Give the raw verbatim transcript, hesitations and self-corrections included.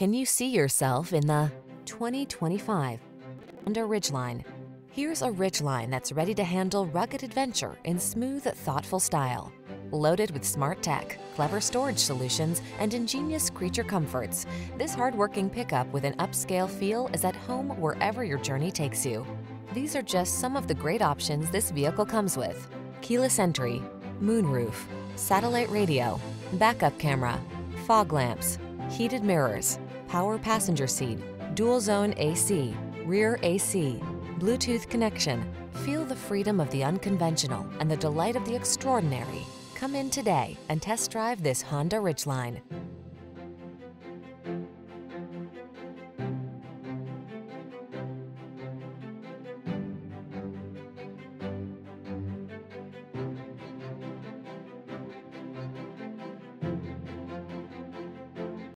Can you see yourself in the twenty twenty-five Honda Ridgeline? Here's a Ridgeline that's ready to handle rugged adventure in smooth, thoughtful style. Loaded with smart tech, clever storage solutions, and ingenious creature comforts, this hard-working pickup with an upscale feel is at home wherever your journey takes you. These are just some of the great options this vehicle comes with: keyless entry, moonroof, satellite radio, backup camera, fog lamps, heated mirrors, power passenger seat, dual zone A C, rear A C, Bluetooth connection. Feel the freedom of the unconventional and the delight of the extraordinary. Come in today and test drive this Honda Ridgeline.